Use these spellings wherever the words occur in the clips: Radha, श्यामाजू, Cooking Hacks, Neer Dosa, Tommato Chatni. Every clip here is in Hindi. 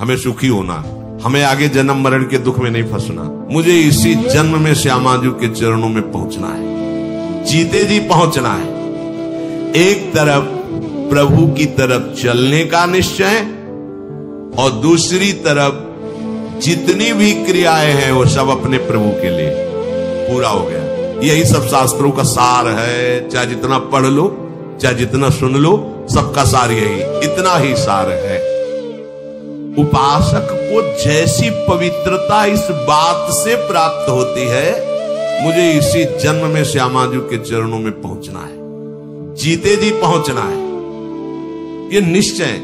हमें सुखी होना, हमें आगे जन्म मरण के दुख में नहीं फंसना। मुझे इसी जन्म में श्यामाजू के चरणों में पहुंचना है, जीते जी पहुंचना है। एक तरफ प्रभु की तरफ चलने का निश्चय और दूसरी तरफ जितनी भी क्रियाएं हैं वो सब अपने प्रभु के लिए पूरा हो गया। यही सब शास्त्रों का सार है, चाहे जितना पढ़ लो चाहे जितना सुन लो, सबका सार यही, इतना ही सार है। उपासक को जैसी पवित्रता इस बात से प्राप्त होती है, मुझे इसी जन्म में श्यामाजू के चरणों में पहुंचना है, जीते जी पहुंचना है। ये निश्चय,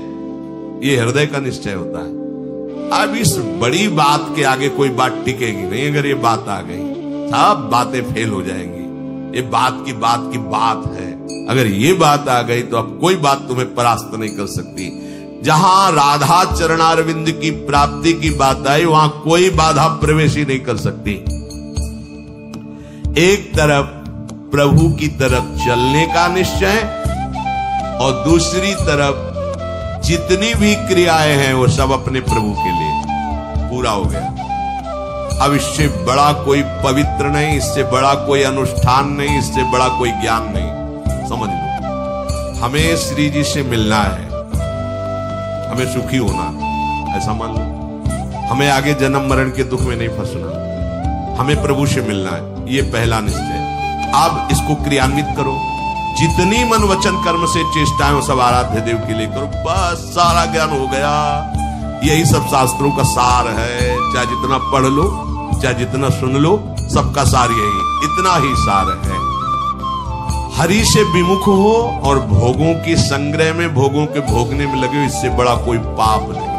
ये हृदय का निश्चय होता है। अब इस बड़ी बात के आगे कोई बात टिकेगी नहीं। अगर ये बात आ गई, सब बातें फेल हो जाएंगी। ये बात की बात है। अगर ये बात आ गई तो अब कोई बात तुम्हें परास्त नहीं कर सकती। जहां राधा चरणारविंद की प्राप्ति की बात आई, वहां कोई बाधा प्रवेश ही नहीं कर सकती। एक तरफ प्रभु की तरफ चलने का निश्चय और दूसरी तरफ जितनी भी क्रियाएं हैं वो सब अपने प्रभु के लिए पूरा हो गया। अब इससे बड़ा कोई पवित्र नहीं, इससे बड़ा कोई अनुष्ठान नहीं, इससे बड़ा कोई ज्ञान नहीं। समझ लो, हमें श्री जी से मिलना है, हमें सुखी होना है, ऐसा मान लो। हमें आगे जन्म मरण के दुख में नहीं फंसना, हमें प्रभु से मिलना है, ये पहला निश्चय। अब इसको क्रियान्वित करो, जितनी मन वचन कर्म से चेष्टाएं वो सब आराध्य देव के लिए करो। बस सारा ज्ञान हो गया। यही सब शास्त्रों का सार है, चाहे जितना पढ़ लो चाहे जितना सुन लो, सबका सार यही, इतना ही सार है। हरि से विमुख हो और भोगों के संग्रह में, भोगों के भोगने में लगे, इससे बड़ा कोई पाप नहीं।